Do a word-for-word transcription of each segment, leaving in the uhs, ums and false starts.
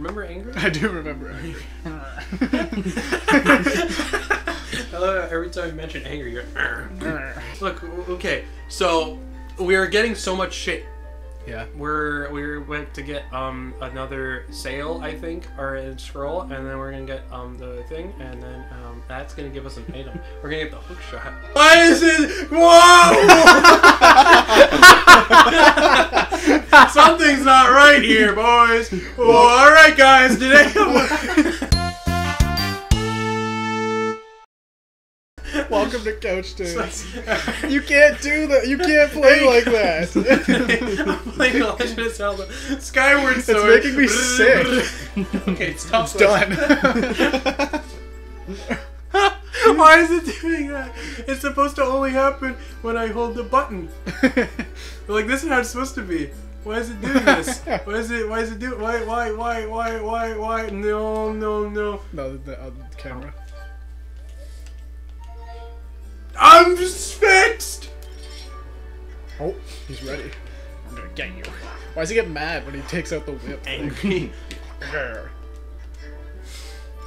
Remember anger? I do remember anger. I love how every time you mention anger, you're like, look, okay, so we are getting so much shit. Yeah. We're, we went to get um another sail, I think, or a scroll, and then we're going to get um the thing, and then um that's going to give us an item. We're going to get the hook shot. Why is it? Whoa! Something's not right here, boys. Well, all right, guys. Today. Welcome to Couch Stains. You can't do that. You can't play like that. I'm playing Legend of Zelda. Skyward Sword. It's making me sick. Okay, it's tough. It's done. Why is it doing that? It's supposed to only happen when I hold the button. Like, this is how it's supposed to be. Why is it doing this? Why is it? Why is it doing? Why? Why? Why? Why? Why? Why? No! No! No! No! The other camera. I'm just fixed. Oh, he's ready. I'm gonna get you. Why does he get mad when he takes out the whip? Angry.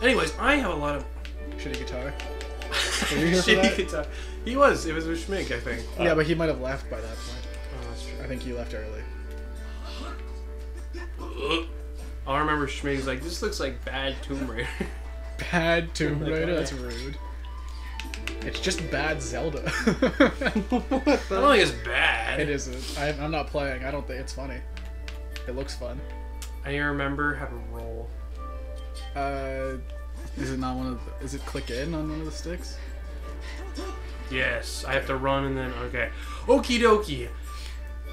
Anyways, I have a lot of shitty guitar. Were you here for that? Shitty guitar. He was. It was with Schmink, I think. Yeah, uh, but he might have left by that point. Oh, that's true. I think he left early. I remember Schmig's like, this looks like bad Tomb Raider. Bad Tomb Raider? That's rude. It's just bad Zelda. What the... I don't think it's bad. It isn't. I, I'm not playing. I don't think it's funny. It looks fun. I remember how to roll. Uh, is it not one of the... Is it click in on one of the sticks? Yes. I have to run and then... Okay. Okie dokie.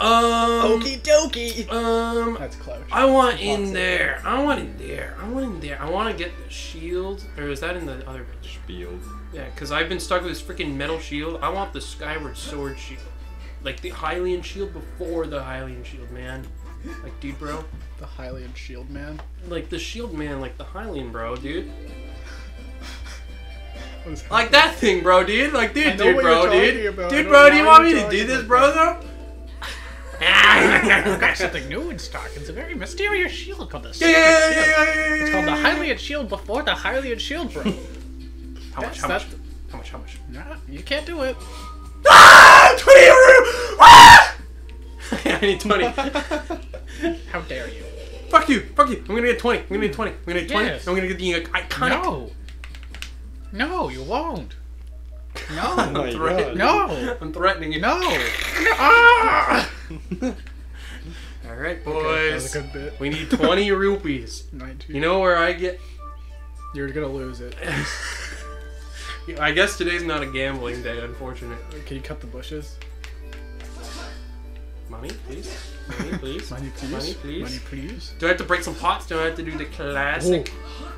Um, Okie dokie. Um, That's close. I want in there. I want in there. I want in there. I want to get the shield. Or is that in the other bitch? Shield. Yeah, because I've been stuck with this freaking metal shield. I want the Skyward Sword shield. Like the Hylian Shield before the Hylian Shield, man. Like, dude, bro. The Hylian Shield, man? Like the shield, man. Like the Hylian, bro, dude. That like thing? That thing, bro, dude. Like, dude, dude, bro, dude. About. Dude, bro, do you want me to do this, bro, though? We've got something new in stock. It's a very mysterious shield called the Secret yeah, yeah, Shield. Yeah, yeah, yeah, yeah, it's called the Hylian Shield before the Hylian Shield, bro. How much? That's how much? How much? How much? Nah, you can't do it. Ah, twenty! Ah! I need twenty. How dare you? Fuck you! Fuck you! I'm gonna get twenty. I'm gonna get twenty. I'm gonna get twenty. Yes. I'm gonna get the iconic. No. No, you won't. No, oh I'm threatening. No, I'm threatening you. No. Ah! All right, boys. Okay, that was a good bit. We need twenty rupees. nineteen. You know where I get? You're gonna lose it. I guess today's not a gambling day, unfortunately. Can you cut the bushes? Money, please. Money, please. Money, please. Money, please. Money, please. Do I have to break some pots? Do I have to do the classic? Oh.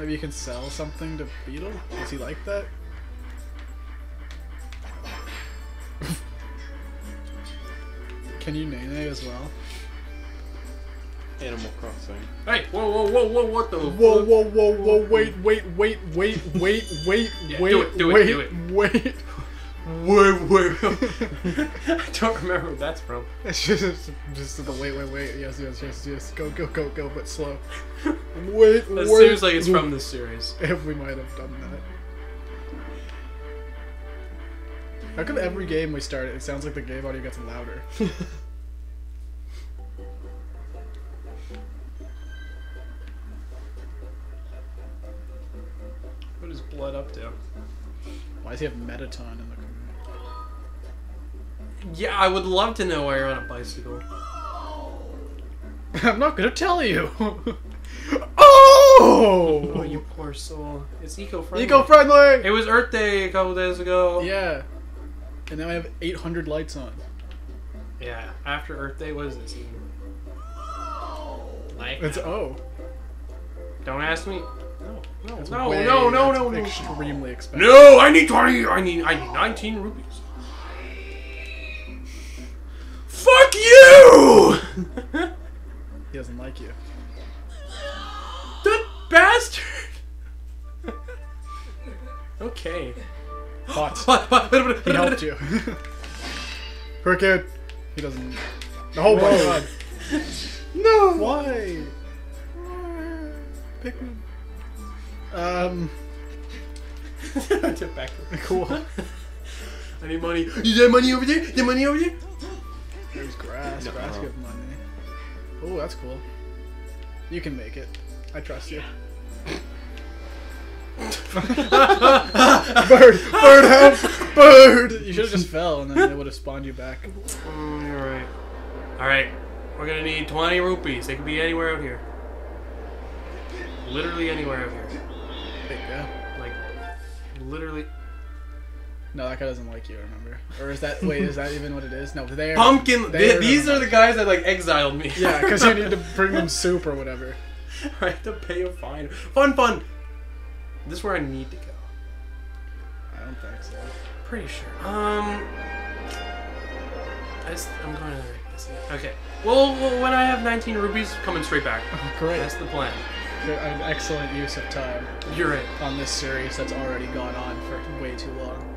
Maybe you can sell something to Beedle? Does he like that? Can you Nene as well? Animal Crossing. Hey! Whoa, whoa, whoa, whoa, what the... Whoa, whoa, whoa, whoa, wait, wait, wait, wait, wait, wait, yeah, wait, do it, do it, wait, do it. wait, wait, wait, wait. I don't remember what that's from. It's just, just the wait, wait, wait, yes, yes, yes, yes, go, go, go, go, but slow. Wait, that wait. It seems like it's from this series. If we might have done that. How come every game we start, it sounds like the game audio gets louder? What is blood up to? Why does he have Mettaton in the car? Yeah, I would love to know why you're on a bicycle. I'm not gonna tell you! Oh! Oh, you poor soul. It's eco-friendly. Eco-friendly! It was Earth Day a couple days ago. Yeah. And now I have eight hundred lights on. Yeah, after Earth Day, what is this even? Like it's O. Don't ask me. No, no, it's no, way, no, no, no, no. Extremely expensive. No, I need twenty. I need, I need nineteen rupees. Fuck you! He doesn't like you. That bastard. Okay. Pot. He helped you. Cricket. He doesn't. The whole world. No. Why? Pikmin. Um. I took back. Cool. I need money. Is there money over there? Is there money over there? There's grass. No, grass no. Give money. Oh, that's cool. You can make it. I trust you. Bird! Bird help! Bird! You should have just fell and then they would have spawned you back. Oh, you're right. Alright. We're gonna need twenty rupees. They can be anywhere out here. Literally anywhere out here. There you go. Like, literally... No, that guy doesn't like you, I remember. Or is that... Wait, is that even what it is? No, they're... Pumpkin... They're, these are the guys that, like, exiled me. Yeah, because you need to bring them soup or whatever. I have to pay a fine. Fun, fun! This is where I need to go. I don't think so. Pretty sure. Um... I just, I'm going to... Okay. Well, well, when I have nineteen rupees, coming straight back. Oh, great. That's the plan. An excellent use of time. You're right. On this series that's already gone on for way too long.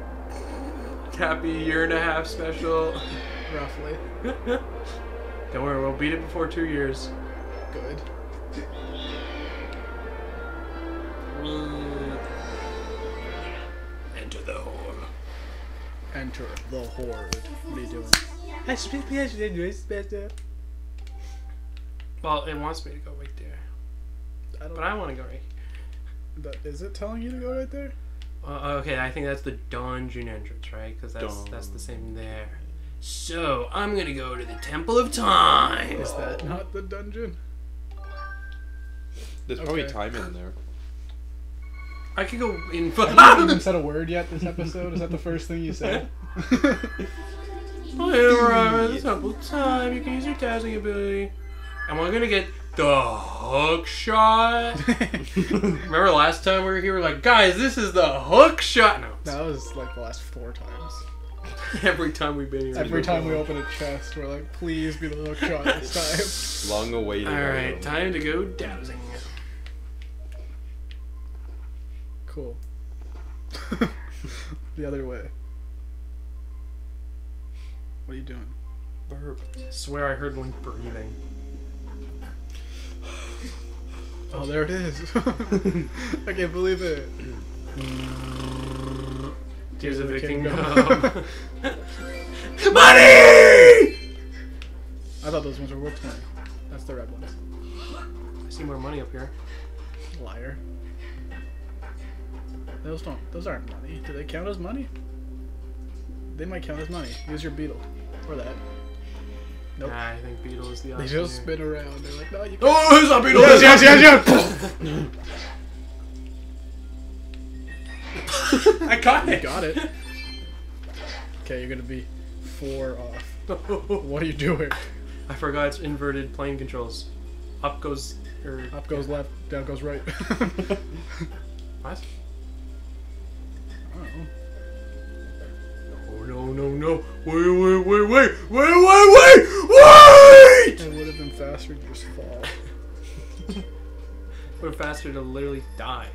Happy year and a half special. Roughly. Don't worry, we'll beat it before two years. Good. Enter the Horde. Enter the Horde. What are you doing? I should be actually doing this better. Well, it wants me to go right there. I don't but know. I want to go right here. But is it telling you to go right there? Uh, okay, I think that's the dungeon entrance, right? Because that's Dun. that's the same there. So I'm gonna go to the Temple of Time. Is that not the dungeon? There's okay. probably time in there. I could go in. Have you even said a word yet this episode? Is that the first thing you said? Alright, the Temple of Time. You can use your dazzling ability, and we're gonna get. The hook shot. Remember last time we were here, we were like, guys, this is the hook shot. No, that was like the last four times. Every time we've been here. Every time we open a chest, we're like, please be the hook shot this time. Long awaited. All right, time to go dowsing. Cool. The other way. What are you doing? Burp. I swear I heard one breathing. Oh, there it is. I can't believe it. Tears of the Kingdom. Money! I thought those ones were worth money. That's the red ones. I see more money up here. Liar. Those don't. Those aren't money. Do they count as money? They might count as money. Use your beetle. Or that. Nope. Nah, I think Beedle is the option. They just spin around. They're like, no, you can't. Oh, it's not Beedle! Yes, yes, yes, yes! I got you it! got it. Okay, you're gonna be four off. What are you doing? I forgot it's inverted plane controls. Up goes... Er, Up goes yeah. left, down goes right. What? I don't know. No, no, no. Wait, wait, wait, wait. Wait, wait, wait. Wait! It would have been faster to just fall. It would have been faster to literally die.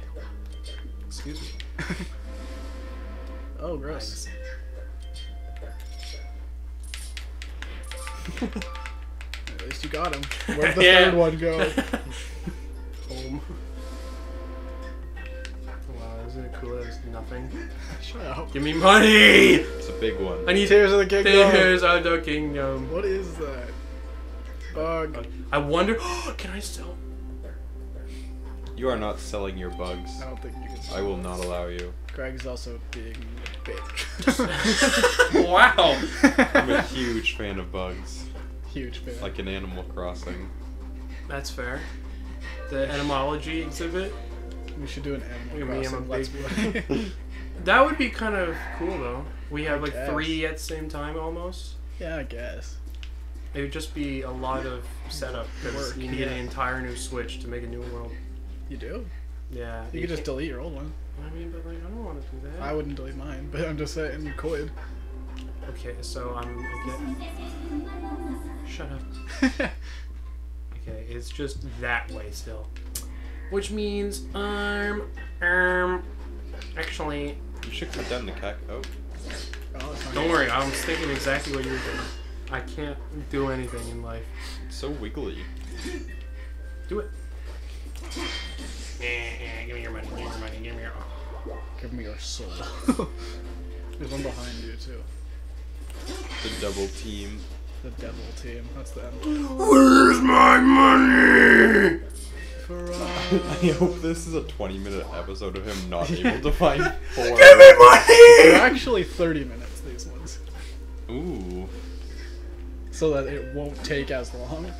Excuse me. Oh, gross. At least you got him. Where'd the yeah. third one go? Home. Isn't it cool that it's nothing? Shut up. Give me money! It's a big one. I need Tears of the Kingdom. Tears of the Kingdom. What is that? Bug. I wonder... Can I sell... You are not selling your bugs. I don't think you can sell I will bugs. Not allow you. Greg's also being a bitch. Wow! I'm a huge fan of bugs. Huge fan. Like an Animal Crossing. That's fair. The etymology exhibit. We should do an Animal Crossing Let's Play. That would be kind of cool, though. We have, I like, guess. three at the same time, almost. Yeah, I guess. It would just be a lot of setup, because you need yeah. an entire new Switch to make a new world. You do? Yeah. You, you could just delete your old one. I mean, but, like, I don't want to do that. I wouldn't delete mine, but I'm just saying you could. Okay, so I'm... Again... Shut up. Okay, it's just that way still. Which means, um, um, actually... You should cut down the cack. Oh. oh Don't worry, I was thinking exactly what you were doing. I can't do anything in life. It's so wiggly. Do it. Yeah, give me your money, give me your money, give me your... Oh. Give me your soul. There's one behind you, too. The double team. The devil team, that's them. Where's my money? I hope this is a twenty minute episode of him not able to find four. Give me money! They're actually thirty minutes, these ones. Ooh. So that it won't take as long.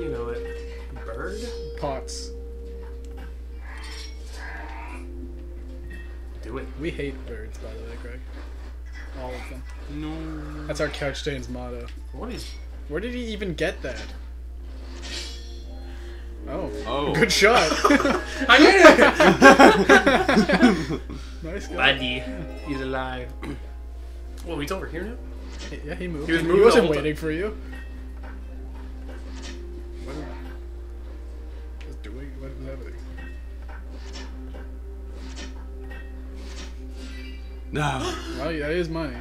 You know it. Bird? Pots. Do it. We hate birds, by the way, Greg. All of them. No. That's our Couch Stains motto. What is... Where did he even get that? Oh. Oh. Good shot. I did it! Nice guy. Buddy. He's alive. Well, he's over here now? Yeah, he moved. He, was he wasn't waiting time. for you. What is doing? What is happening? No. Well, that is money.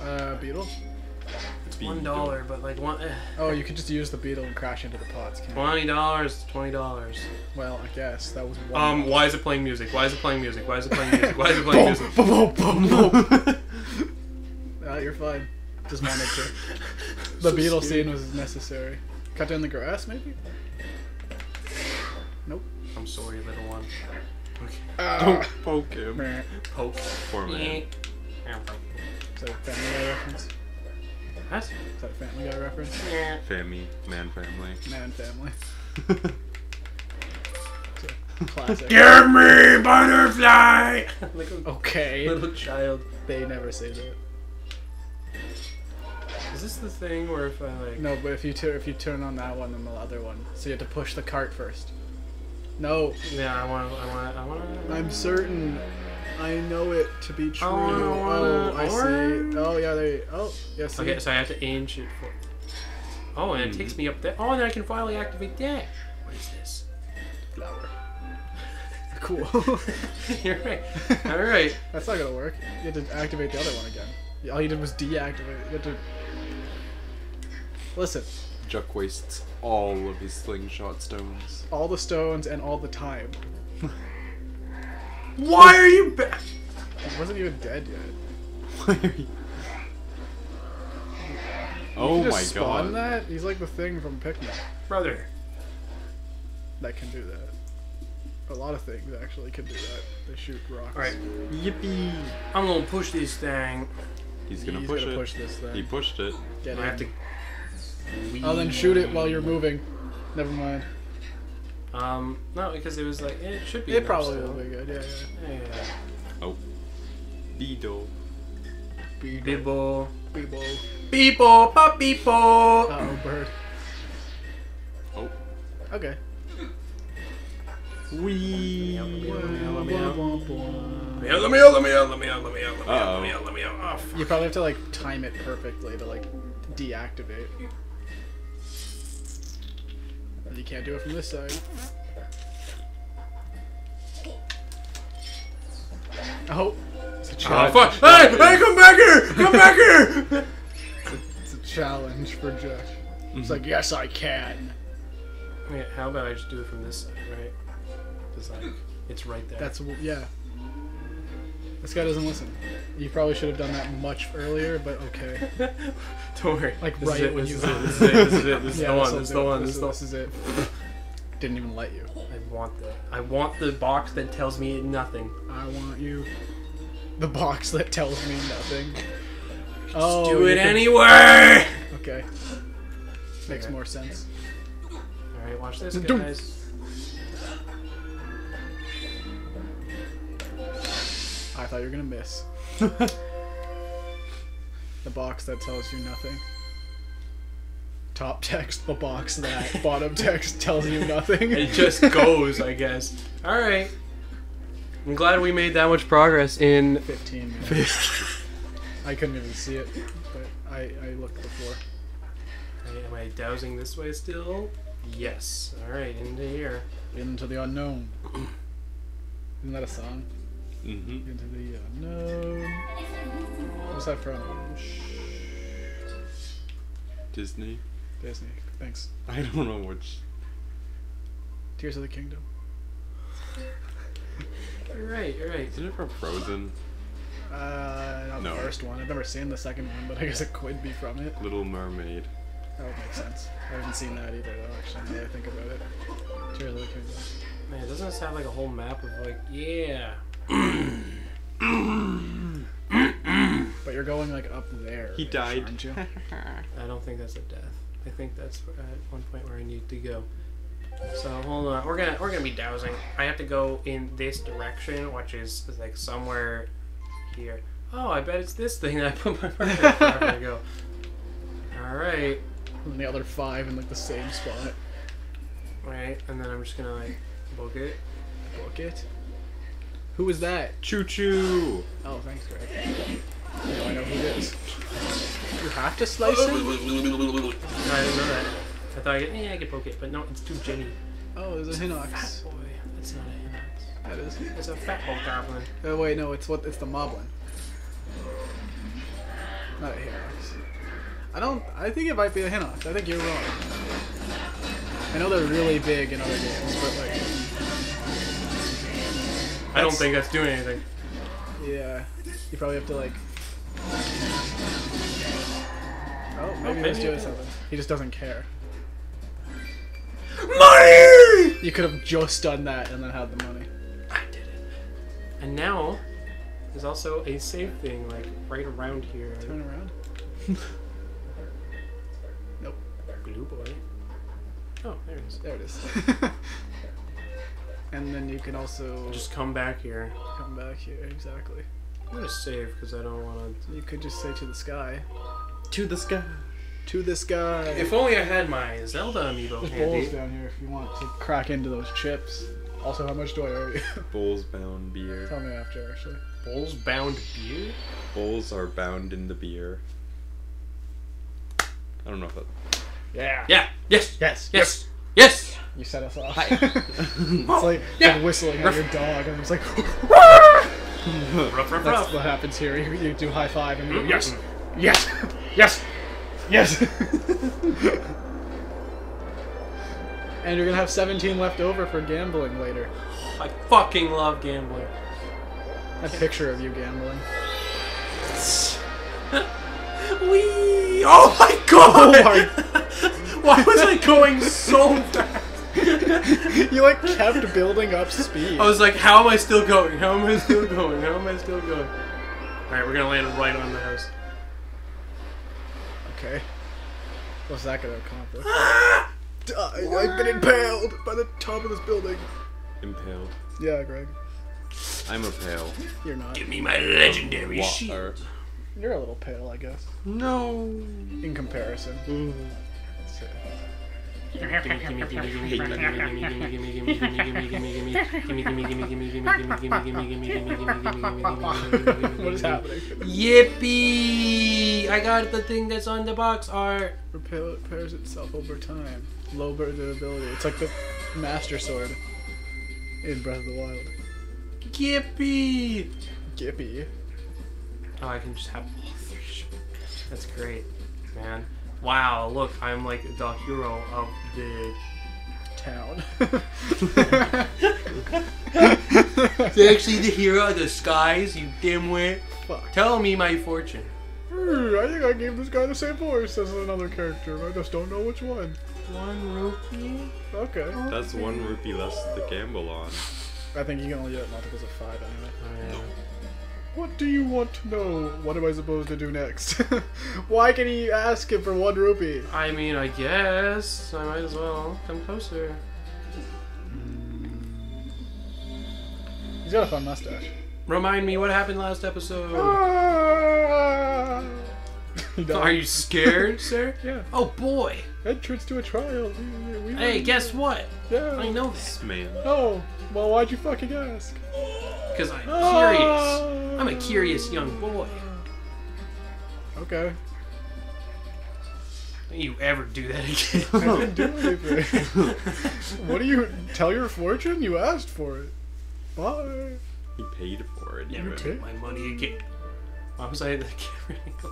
Uh, Beedle? It's one dollar, but like one... Uh, oh, you could just use the Beedle and crash into the pots. Twenty dollars, twenty dollars. Well, I guess that was one. Um, why is it playing music? Why is it playing music? Why is it playing music? Why is it playing music? Boom, boom, boom, boom. Ah, you're fine. Just wanted to. The so Beedle scary. scene was necessary. Cut down the grass, maybe? Nope. I'm sorry, little one. Okay. Uh, Don't poke him. Meh. Poke. Poor man. Is that a Family Guy reference? What? Is that a Family Guy reference? Yeah. Family. Man family. Man family. Classic. Give me butterfly! Like a okay. Little child. They never say that. Is this the thing where if I like... No, but if you, if you turn on that one, then the other one. So you have to push the cart first. No. Yeah, I want to, I want to, I want to... I'm certain. I know it to be true. I wanna, oh, I or... see. Oh, yeah, there you... Oh, yes. Yeah, okay, so I have to aim shit for... Oh, and mm-hmm. it takes me up there. Oh, and then I can finally activate that. What is this? Flower. Cool. You're right. All right. That's not going to work. You have to activate the other one again. All you did was deactivate. You have to... Listen. Juck wastes all of his slingshot stones. All the stones and all the time. Why are you back? He wasn't even dead yet. Why are you... Oh my god. That? He's like the thing from Pikmin. Brother. That can do that. A lot of things actually can do that. They shoot rocks. Alright. Yippee. I'm gonna push this thing. He's gonna, He's push, gonna it. push this thing. He pushed it. Get I have to... Oh, then shoot it while you're moving. Never mind. Um, no, because it was like, it should be. It probably still. will be good, yeah, yeah. yeah, yeah. Oh. Beedle. Beedle. Beedle. Beedle. Pa Beedle. Uh-oh, bird. Oh. Okay. Wee. Let me out, let me out, let me out, let me out, let me out, let me out, let me out, let me out, let me out. You probably have to, like, time it perfectly to, like, deactivate. You can't do it from this side. Oh, it's a challenge. Oh, fuck. Hey, hey, come back here! Come back here! It's a challenge for Juck. Mm-hmm. It's like, yes, I can. Yeah, how about I just do it from this side, right? Because like, it's right there. That's yeah. This guy doesn't listen. You probably should have done that much earlier, but okay. Don't worry. Like this right it, when this you. Is it, this is it. This is yeah, the one. This is the one. This, this is it. Didn't even let you. I want the. I want the box that tells me nothing. I want you. The box that tells me nothing. Just oh, do it anyway. Okay. Makes okay. more sense. All right, watch this, guys. I thought you were gonna miss. The box that tells you nothing. Top text, the box that. Bottom text tells you nothing. It just goes, I guess. All right. I'm glad we made that much progress in fifteen minutes. I couldn't even see it, but I, I looked before. Hey, am I dowsing this way still? Yes. All right, into here. Into the unknown. Isn't that a song? Mm-hmm. Into the unknown. What's that from? Disney. Disney. Thanks. I don't know which. Tears of the Kingdom. You're right, you're right. Isn't it from Frozen? Uh, not no. The first one. I've never seen the second one, but I guess it could be from it. Little Mermaid. That would make sense. I haven't seen that either, though, actually, now that I think about it. Tears of the Kingdom. Man, doesn't this have like a whole map of like, yeah. But you're going like up there. He died. Aren't you? I don't think that's a death. I think that's at one point where I need to go. So hold on, we're gonna we're gonna be dowsing. I have to go in this direction, which is like somewhere here. Oh, I bet it's this thing that I put my marker in. I'm gonna go. All right. And the other five in like the same spot. All right, and then I'm just gonna like book it. Book it. Who was that? Choo choo. Oh, thanks, Greg. Now I know who it is. You have to slice it. I remember that. I thought I could, yeah, I could poke it, but no, it's too jitty. Oh, there's it's a Hinox. Fat boy. That's not a Hinox. That is. It's a fat old goblin. Oh wait, no, it's what? It's the Moblin. Not a Hinox. I don't. I think it might be a Hinox. I think you're wrong. I know they're really big in other games, but like. I don't think that's doing anything. Yeah, you probably have to like. Oh, maybe he's doing something. He just doesn't care. Money! You could have just done that and then had the money. I did it. And now, there's also a save thing, like, right around here. Turn around? Nope. Blue boy. Oh, there it is. There it is. And then you can also... Just come back here. Come back here, exactly. I'm gonna save, because I don't want to... You could just say to the sky. To the sky. To this guy. If only I had my Zelda amiibo handy. There's bowls down here if you want to crack into those chips. Also, how much do I owe you? Bowls bound beer. Tell me after, actually. Bowls bound beer? Bowls are bound in the beer. I don't know if that... Yeah. Yeah. Yes. Yes. Yes. Yes. Yes. You set us off. Hi. It's like, yeah. Like whistling at your dog, and it's like... Ruff, ruff, that's ruff. What happens here. You, you do high five and you... Yes. Yes. Yes. Yes. Yes! And you're gonna have seventeen left over for gambling later. I fucking love gambling. A picture of you gambling. Wee! Oh my god! Oh my... Why was I going so fast? You like kept building up speed. I was like, how am I still going? How am I still going? How am I still going? Alright, we're gonna land right on the house. Okay. What's that gonna accomplish? Ah! I've been impaled by the top of this building. Impaled? Yeah, Greg. I'm a pale. You're not. Give me my legendary shield. You're a little pale, I guess. No. In comparison. Mm. That's it. What is happening? Yippee! I got the thing that's on the box art. Repairs itself over time. Low durability. It's like the Master Sword in Breath of the Wild. Yippee! Yippee. Oh, I can just have all three. That's great, man. Wow, look, I'm like the hero of the town. They're actually the hero of the skies, you dimwit. Fuck. Tell me my fortune. I think I gave this guy the same voice as another character, but I just don't know which one. One rupee? Okay. That's one rupee less to gamble on. I think you can only do it multiples of five anyway. No. What do you want to know? What am I supposed to do next? Why can he ask him for one rupee? I mean, I guess. I might as well. Come closer. He's got a fun mustache. Remind me what happened last episode. Ah! Are you scared, sir? Yeah. Oh, boy. Entrance to a trial. We, we hey, guess what? Yeah. I know this man. Oh, well, why'd you fucking ask? Because I'm ah! curious. I'm a curious young boy. Okay. Don't you ever do that again? I didn't do anything. What do you... Tell your fortune? You asked for it. Bye. He paid for it. Never take my money again. Why was I at the camera angle?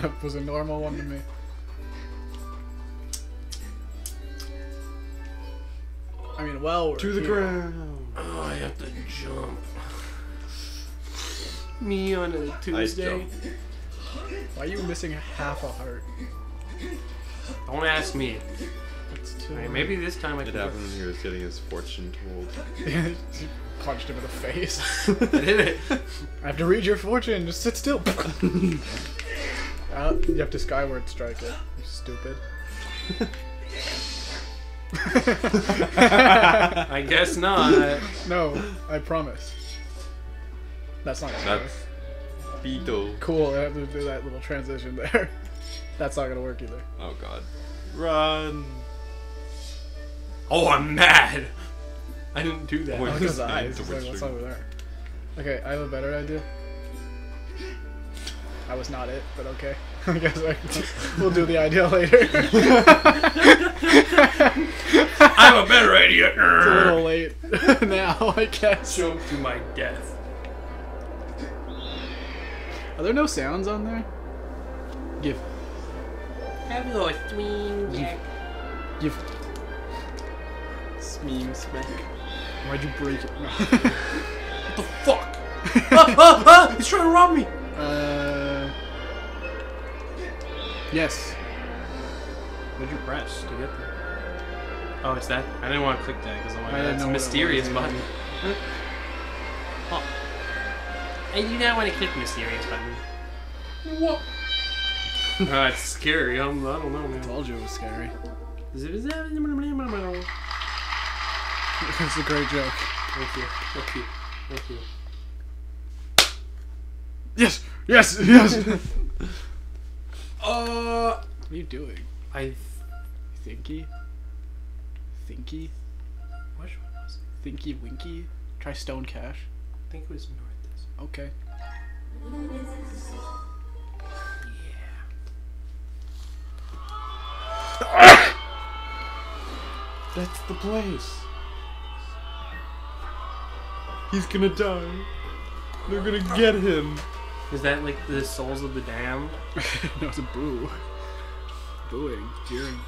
That was a normal one to me. I mean, well, we're to the here. ground. Oh, I have to jump. Me on a Tuesday. Why are you missing half a heart? Don't ask me. Right, maybe this time I can. It happened when he was getting his fortune told. Punched him in the face. I did it. I have to read your fortune. Just sit still. uh, you have to skyward strike it. You stupid. I guess not. No, I promise. That's not gonna work. Beedle. Cool. I have to do that little transition there. That's not gonna work either. Oh God. Run. Oh, I'm mad! I didn't do that. Look at the eyes. It's like, what's over there? Okay, I have a better idea. That was not it, but okay. I guess I can, we'll do the idea later. I have a better idea. It's a little late now, I guess. Jump to my death. Are there no sounds on there? Give. Hello, Swing Jack. Give. Give. Meme smack. Why'd you break it? What the fuck? ah, ah, ah, he's trying to rob me! Uh. Yes. What'd you press to get there? Oh, it's that? I didn't want to click that because I'm like, that's a mysterious button. Huh? Oh. I do not want to click mysterious button. What? uh, it's scary. I'm, I don't know, man. I told you it was scary. That's a great joke. Thank you. Thank you. Thank you. Yes! Yes! Yes! uh, what are you doing? I... Th thinky? Thinky? Which one was it? Thinky Winky? Try Stone Cash. I think it was north. This one. Okay. Yeah. That's the place. He's gonna die. They're gonna get him. Is that like the souls of the damned? No, it's a boo. Booing, jeering.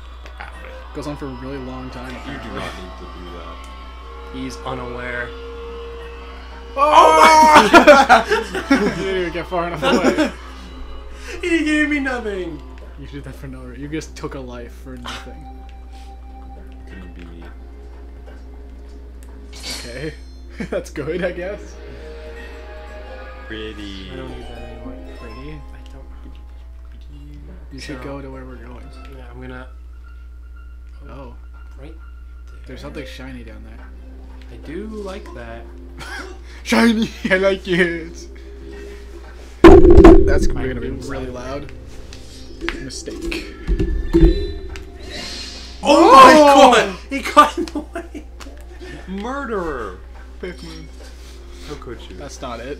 Goes on for a really long time. You do not need to do that. He's unaware. Oh! You didn't even get far enough away. He gave me nothing. You did that for no reason. You just took a life for nothing. Couldn't be me. Okay. That's good, I guess. Pretty. I don't need that anymore. Pretty? I don't. Pretty. You should no. go to where we're going. Yeah, I'm gonna. Oh. oh. Right there. There's something shiny down there. I do like that. Shiny! I like it! That's probably gonna be really loud. Mistake. Oh, oh my God! He got in the way! Murderer! Pikmin. How could you? That's not it.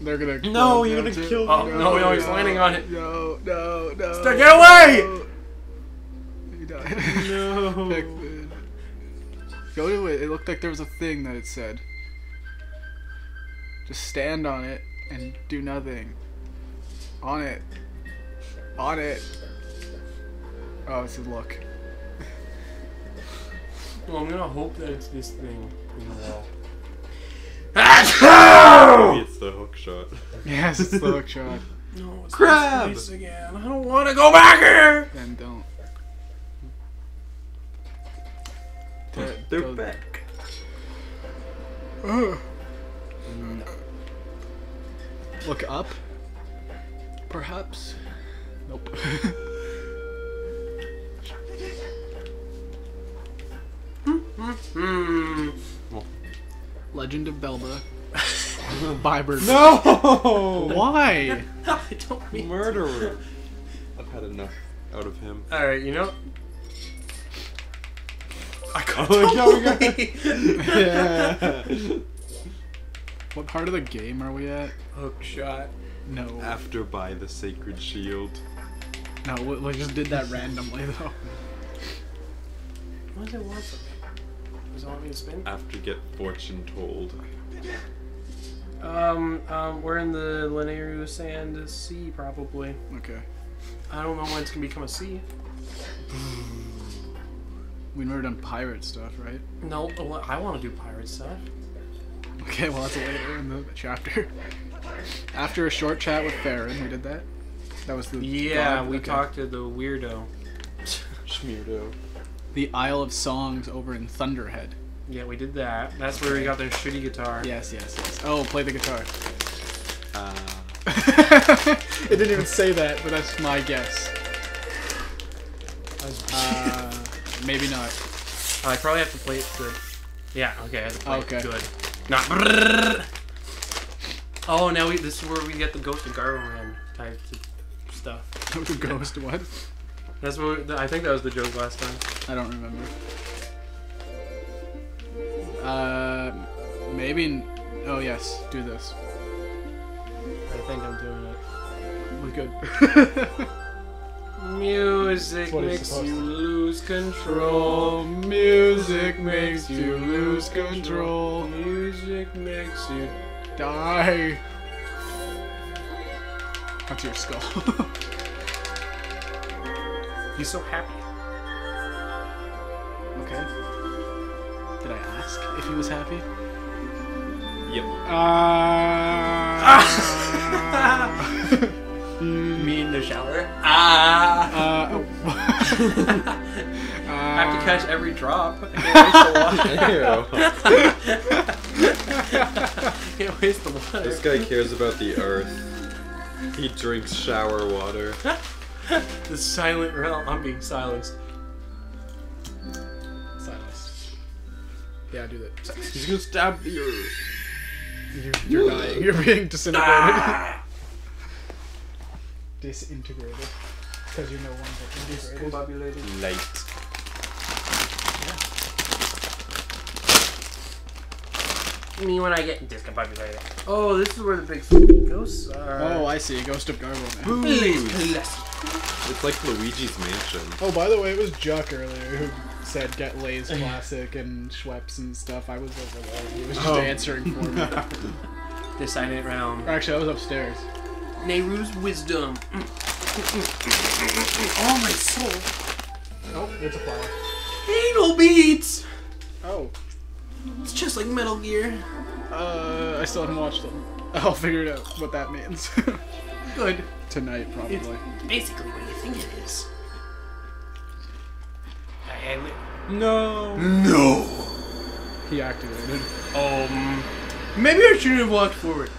They're gonna. No, you're gonna too. kill me. Oh, no, no, no, he's no, landing on it. No, no, no. Stay, get away! No. He died. No. Pikmin. Go to it. It looked like there was a thing that it said. Just stand on it and do nothing. On it. On it. Oh, it said look. Well, I'm gonna hope that it's this thing in the wall. Maybe it's the hook shot. Yes, it's the hook shot. No, it's Crab! This place again. I don't want to go back here! Then don't. They're, They're go back. Uh. No. Look up? Perhaps? Nope. Hmm. Legend of Zelda. Byberg. No! Why? I don't mean Murderer. To. I've had enough out of him. Alright, you know. I got it. Yeah. What part of the game are we at? Hook shot. No. After by the Sacred Shield. No, we, we just did that randomly though. What does it want from me? Does it want me to spin? After get fortune told. Um, um, we're in the Lanayru Sand Sea, probably. Okay. I don't know when it's gonna become a sea. We've never done pirate stuff, right? No, I want to do pirate stuff. Okay, well, that's later in the chapter. After a short chat with Farron, we did that. That was the yeah. Blog. We okay. talked to the weirdo. Schmeardo. The Isle of Songs over in Thunderhead. Yeah, we did that. That's where we got their shitty guitar. Yes, yes, yes. Oh, play the guitar. Uh. It didn't even say that, but that's my guess. Uh, maybe not. Uh, I probably have to play it good. Yeah, okay, I have to play okay. it good. Not. Nah. Oh, now we, this is where we get the Ghost of Garo and type of stuff. The Ghost what? That's what we, I think that was the joke last time. I don't remember. Uh, maybe. Oh yes, do this. I think I'm doing it. We're good. Music makes you lose control. Music makes you lose control. Music makes you die. That's your skull. He's so happy. Okay. Did I ask if he was happy? Yep. Ah. Uh... Me in the shower. Ah! Uh, oh. uh, I have to catch every drop. I can't waste the water. Can't waste the water. This guy cares about the earth. He drinks shower water. The silent realm. I'm being silenced. Silenced. Yeah, I do that. He's gonna stab the earth. You're, you're dying. You're being disintegrated. Ah! Disintegrated. Because you know one's like discombobulated. Light. Yeah. You mean when I get discombobulated? Oh, this is where the big ghosts are. Oh, I see. Ghost of Garbo, man. It's like Luigi's Mansion. Oh, by the way, it was Juck earlier who said get Lay's Classic and Schweppes and stuff. I was over there. He was just oh. answering for me. The silent realm. Or actually, I was upstairs. Nayru's wisdom. Mm, mm, mm, mm, mm, mm, mm. Oh my soul. Oh, it's a flower. Anal beads. Oh. It's just like Metal Gear. Uh, I still haven't watched them. I'll figure it out what that means. Good. Tonight, probably. It's basically what you think it is. I, I no. No. He activated. Um. Maybe I shouldn't have walked forward.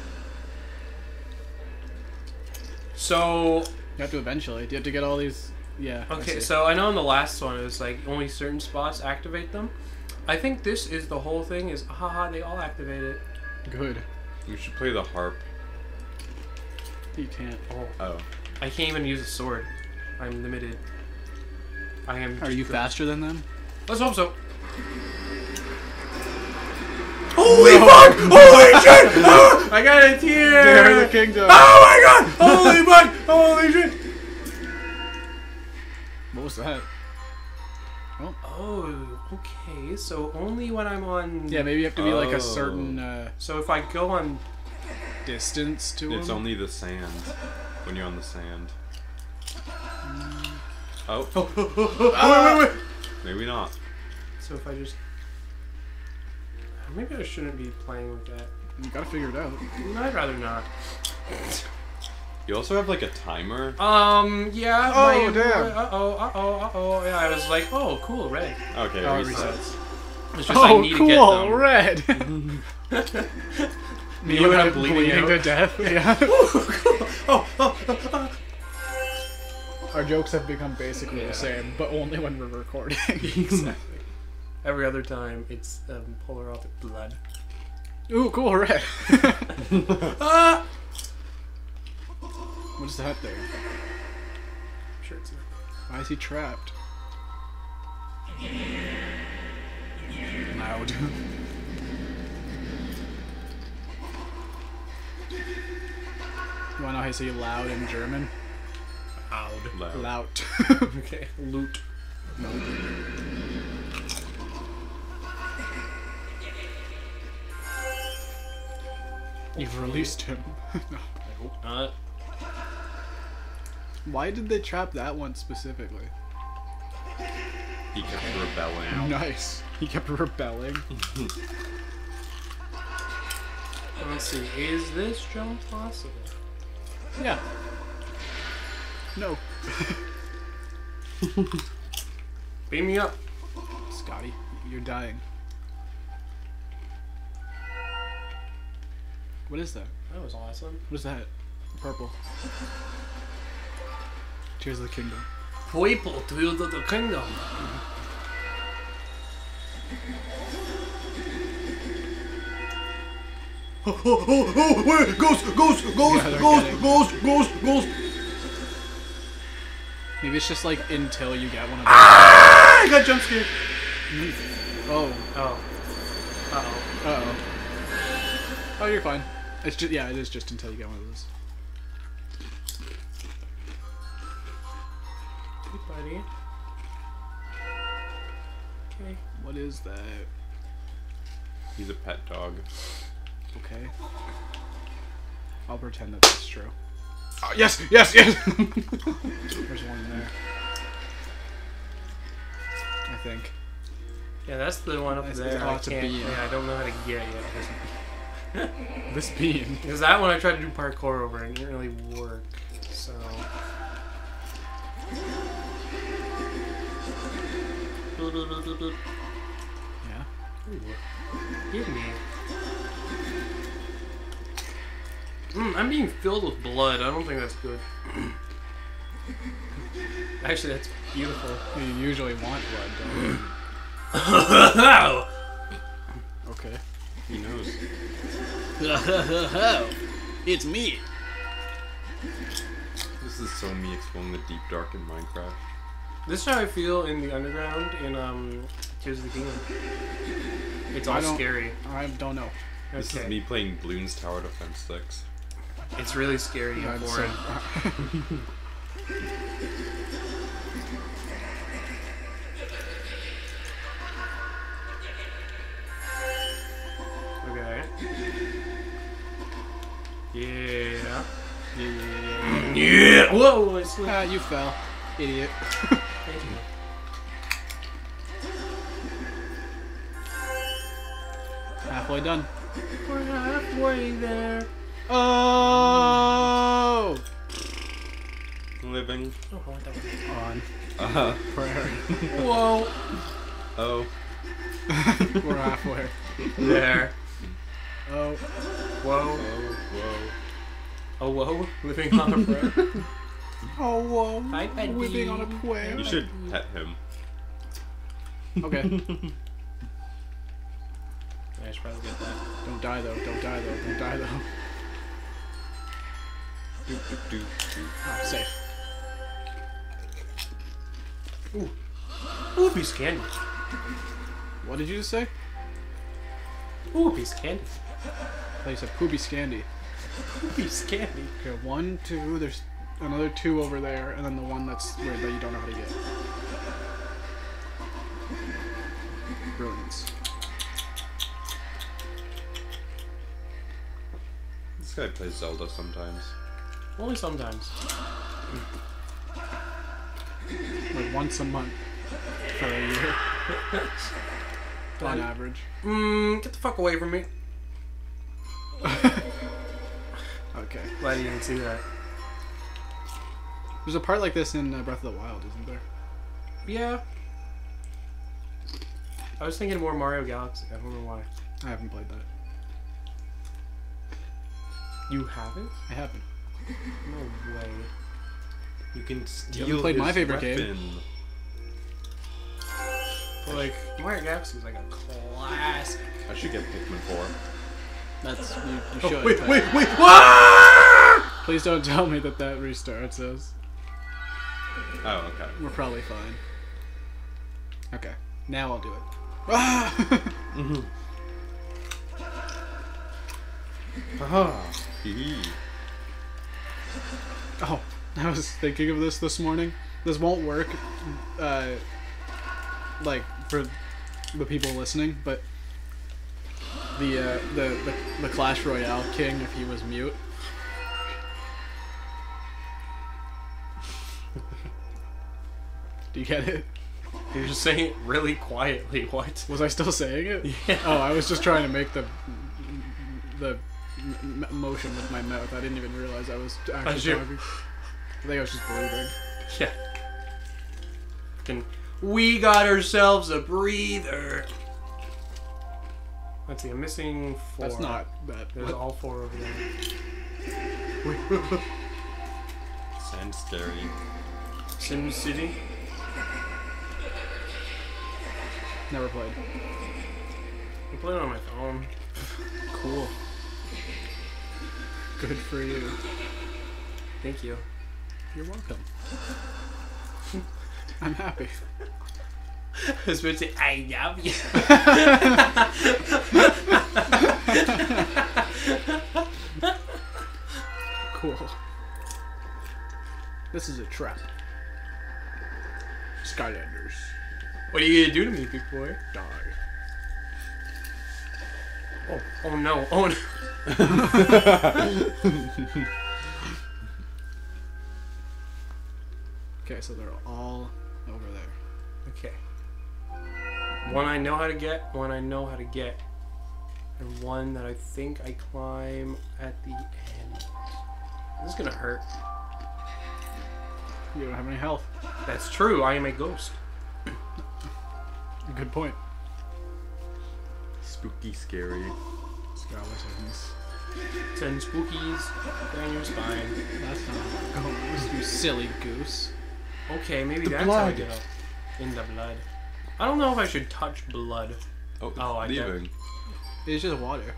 So you have to eventually. You have to get all these. Yeah. Okay. I so I know in the last one it was like only certain spots activate them. I think this is the whole thing. Is haha, they all activate it. Good. You should play the harp. You can't. Oh. Oh. I can't even use a sword. I'm limited. I am. Are you good. faster than them? Let's hope so. Holy no. fuck! Holy shit! Oh, I got a tear! Tear of the Kingdom! Oh my god! Holy fuck! Holy shit! What was that? Oh. Oh, okay. So only when I'm on... Yeah, maybe you have to be oh. like a certain... Uh, so if I go on... Distance to It's him? Only the sand. When you're on the sand. Mm. Oh. Oh, oh, oh, oh. Ah. Wait, wait, wait. Maybe not. So if I just... Maybe I shouldn't be playing with that. You gotta figure it out. I'd rather not. You also have like a timer. Um, yeah. Oh, my, damn. Uh oh, uh oh, uh oh. Yeah, I was like, oh, cool, red. Okay, oh, resets. resets. It's just oh, I need cool, to get them. red. Me when I'm bleeding, bleeding to death. Yeah. Oh, cool. oh, oh, oh, oh. Our jokes have become basically yeah. the same, but only when we're recording. Exactly. Every other time, it's um, polar opposite blood. Ooh, cool, red. Ah! What's that there? I'm sure it's not. Why is he trapped? Loud. You wanna know how you say loud in German? Loud. Loud. Lout. Okay. Loot. No. You've released him. No, I hope not. Why did they trap that one specifically? He kept rebelling. Nice. He kept rebelling. Let's see. Is this jump possible? Yeah. No. Beam me up. Scotty, you're dying. What is that? That was awesome. What is that? Purple. Tears of the Kingdom. Purple Tears of the Kingdom. Oh, oh, oh, oh, where? Ghost, ghost, ghost, yeah, ghost, ghost, ghost, ghost. Maybe it's just like until you get one of those. Ah, I got jump scared. Oh. Oh. Uh oh. Uh oh. Oh, you're fine. It's just, yeah, it is just until you get one of those. Hey, buddy. Okay. What is that? He's a pet dog. Okay. I'll pretend that that's true. Oh, yes, yes, yes! There's one there. I think. Yeah, that's the one up that's there. I can't, yeah, I don't know how to get it yet. This beam. Because that one I tried to do parkour over and it didn't really work, so... Yeah? Ooh. Give me. Mm, I'm being filled with blood. I don't think that's good. Actually, that's beautiful. You usually want blood, don't you? Okay. He knows. It's me! This is so me exploring the deep dark in Minecraft. This is how I feel in the underground in um, Tears of the Kingdom. It's all I scary. I don't know. Okay. This is me playing Bloons Tower Defense six. It's really scary and boring. Okay. Yeah. Yeah. Yeah. Whoa! I slipped. Ah, you fell, idiot. Thank you. Halfway done. We're halfway there. Oh! Living. Oh, I want that one. On. Uh huh. Prayer. Whoa. Oh. We're halfway. There. Oh. Whoa. Oh, whoa. Oh, whoa. Living on a prayer. Oh, whoa. Hi, Betty. Living on a prayer. You should pet him. Okay. I should probably get that. Don't die though, don't die though, don't die though. Doop, doop, doop, doop. Oh, safe. Ooh. Ooh, a piece of candy. What did you just say? Ooh, a piece of candy. I thought you said poopy scandy. Poopy scandy. Okay, one, two, there's another two over there, and then the one that's where that you don't know how to get. Brilliance. I play Zelda sometimes. Only sometimes. Like once a month for a year. On average. Mmm, get the fuck away from me. Okay. Glad you didn't see that. There's a part like this in uh, Breath of the Wild, isn't there? Yeah. I was thinking more Mario Galaxy. I don't know why. I haven't played that. You haven't? I haven't. No way. You can steal. You played my favorite weapon. Game. But like Mario Galaxy is like a classic. I should get Pikmin four. That's you, you oh, should. Wait, wait, wait! Ah! Please don't tell me that that restarts us. Oh, okay. We're probably fine. Okay, now I'll do it. Ah! Mm-hmm. Haha. Oh, I was thinking of this this morning. This won't work, uh, like for the people listening. But the uh, the, the the Clash Royale king, if he was mute. Do you get it? You're just saying it really quietly. What? Was I still saying it? Yeah. Oh, I was just trying to make the the m m motion with my mouth. I didn't even realize I was actually talking. I think I was just breathing. Yeah. Fucking, we got ourselves a breather. Let's see, I'm missing four. That's not that. There's what? All four of them. Sounds scary. Sim City? Never played. I played it on my phone. Cool. Good for you. Thank you. You're welcome. I'm happy. I was supposed to say, I love you. Cool. This is a trap. Skylanders. What are you gonna do to me, big boy? Die. Oh, oh no, oh no. Okay, so they're all over there. Okay. One I know how to get, one I know how to get, and one that I think I climb at the end. This is gonna hurt. You don't have any health. That's true, I am a ghost. Good point. Spooky, scary. Ten spookies down your spine. That's not ghost, you silly goose. Okay, maybe the that's blood. How I get up. In the blood. I don't know if I should touch blood. Oh, oh I did. It's just water.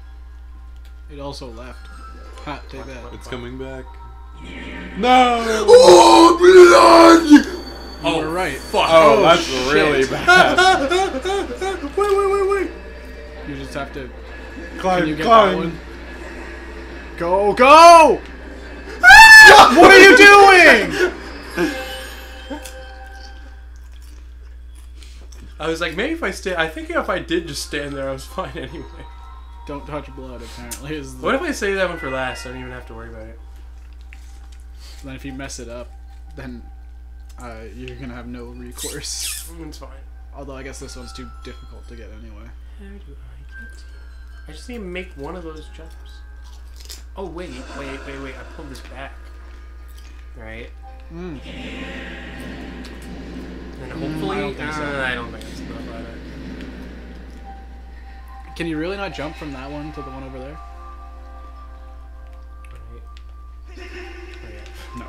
It also left. Ha, take that. It's coming back. No! Oh, blood! Oh, you're right. Fuck. Oh, oh that's shit. Really bad. Wait, wait, wait, wait. You just have to... Climb, you get climb. That one? Go, go! Ah! What are you doing? I was like, maybe if I stay, I think if I did just stand there, I was fine anyway. Don't touch blood, apparently. Is the... What if I save that one for last? I don't even have to worry about it. Then if you mess it up, then uh, you're gonna have no recourse. It's fine. Although I guess this one's too difficult to get anyway. How do I get to you? I just need to make one of those jumps. Oh wait, wait, wait, wait! I pulled this back. Right. Mm. And hopefully, I don't think so. uh, I don't think it's enough about it. Can you really not jump from that one to the one over there? Right. Oh, yeah. No.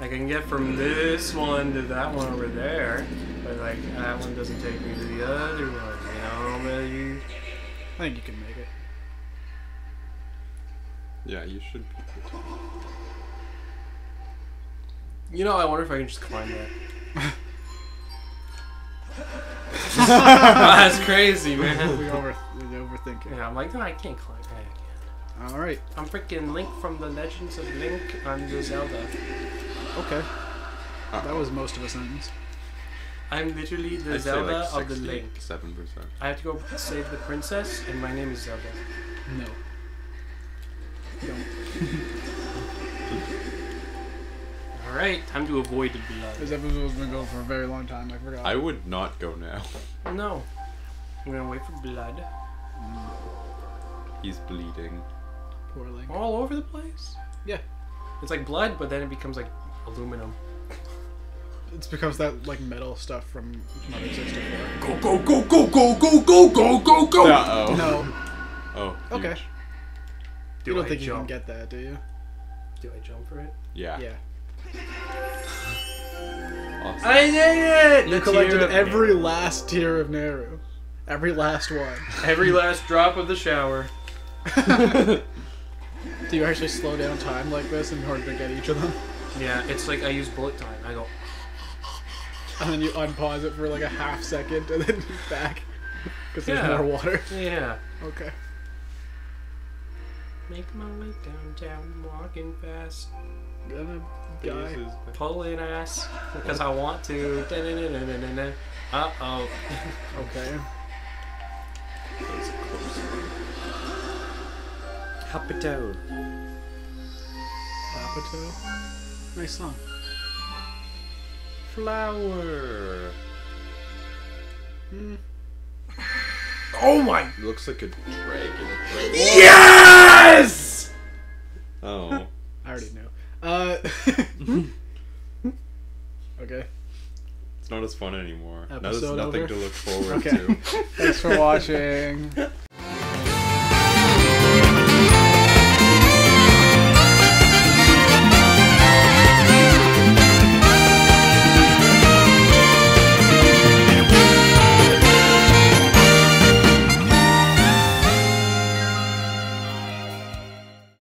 I can get from this one to that one over there, but like that one doesn't take me to the other one. You know, maybe. I think you can make it. Yeah, you should. You know, I wonder if I can just climb that. That's crazy, man. We over overthink it. Yeah, I'm like, no, I can't climb that again. Alright. I'm freaking Link from the Legends of Link and Zelda. Okay. Uh, that was most of a sentence. I'm literally the Zelda like of the Link. Seven percent. I have to go save the princess, and my name is Zelda. No. Don't. Alright, time to avoid the blood. This episode's been going for a very long time, I forgot. I would not go now. No. I'm gonna wait for blood. No. He's bleeding. Poor Link. All over the place? Yeah. It's like blood, but then it becomes like aluminum. It becomes that like metal stuff from Mother sixty-four. Go, go, go, go, go, go, go, go, go, go! Uh oh. No. Oh. Okay. Do you don't I think jump? You can get that, do you? Do I jump for it? Yeah. Yeah. Awesome. I did it! You collected every last tear of Nayru. Every last one. Every last drop of the shower. Do you actually slow down time like this in order to get each of them? Yeah, it's like I use bullet time. I go... And then you unpause it for like a half second and then back. Because yeah. There's more water. Yeah. Okay. Make my way downtown, walking fast. Gonna die. Pulling ass because I want to. Uh oh. Okay. Hapato. Hapato. Nice song. Flower. Hmm. Oh my! It looks like a dragon. Yes! Oh. I already know. Uh. Okay. It's not as fun anymore. Episode now there's nothing over. to look forward okay. to. Thanks for watching.